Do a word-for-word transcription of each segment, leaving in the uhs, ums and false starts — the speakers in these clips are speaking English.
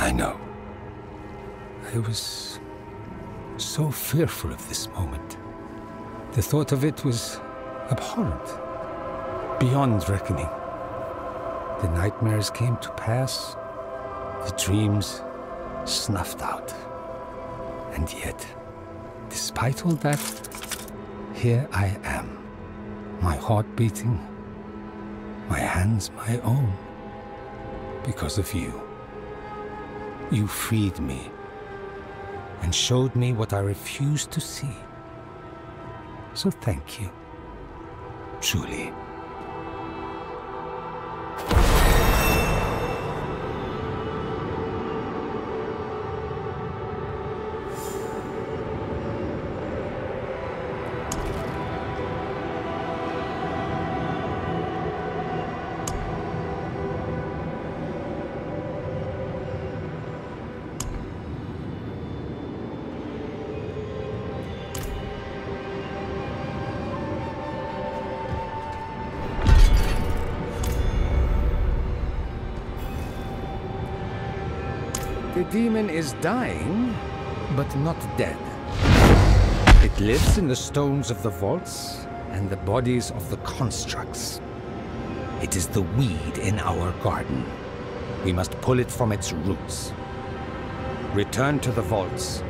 I know. I was so fearful of this moment. The thought of it was abhorrent, beyond reckoning. The nightmares came to pass, the dreams snuffed out. And yet, despite all that, here I am, my heart beating, my hands my own, because of you. You freed me and showed me what I refused to see. So thank you, truly. The demon is dying, but not dead. It lives in the stones of the vaults and the bodies of the constructs. It is the weed in our garden. We must pull it from its roots. Return to the vaults.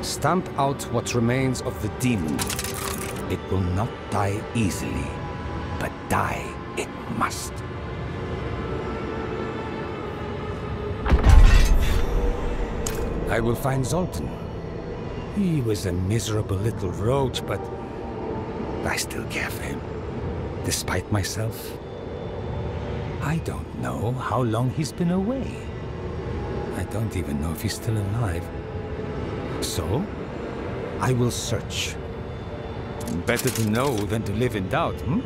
Stamp out what remains of the demon. It will not die easily, but die it must. I will find Zoltun. He was a miserable little roach, but I still care for him, despite myself. I don't know how long he's been away. I don't even know if he's still alive. So, I will search. Better to know than to live in doubt, hmm?